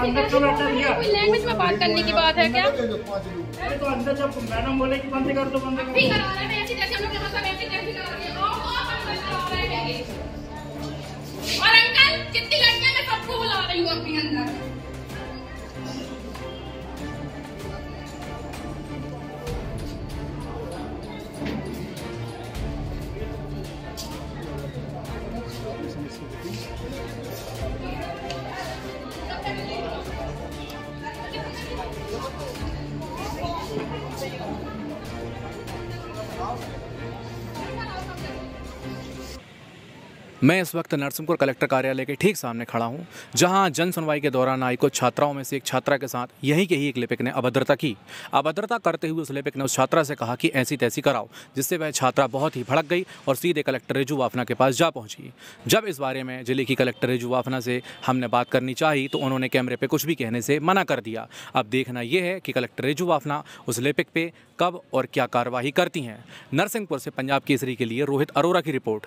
कोई लैंग्वेज में बात करने की बात है क्या? तो अंदर जब मैडम बोले कि बंद कर दो बंद कर दो और अंकल कितनी लड़कियां मैं सबको बुला रही हूँ अपने अंदर। मैं इस वक्त नरसिंहपुर कलेक्टर कार्यालय के ठीक सामने खड़ा हूं, जहां जन सुनवाई के दौरान आई कुछ छात्राओं में से एक छात्रा के साथ यहीं के ही एक लिपिक ने अभद्रता की। अभद्रता करते हुए उस लिपिक ने उस छात्रा से कहा कि ऐसी तैसी कराओ, जिससे वह छात्रा बहुत ही भड़क गई और सीधे कलेक्टर रिजू वाफना के पास जा पहुंची। जब इस बारे में जिले की कलेक्टर रिजू वाफना से हमने बात करनी चाही तो उन्होंने कैमरे पर कुछ भी कहने से मना कर दिया। अब देखना यह है कि कलेक्टर रिजू वाफना उस लिपिक पर कब और क्या कार्रवाई करती हैं। नरसिंहपुर से पंजाब केसरी के लिए रोहित अरोरा की रिपोर्ट।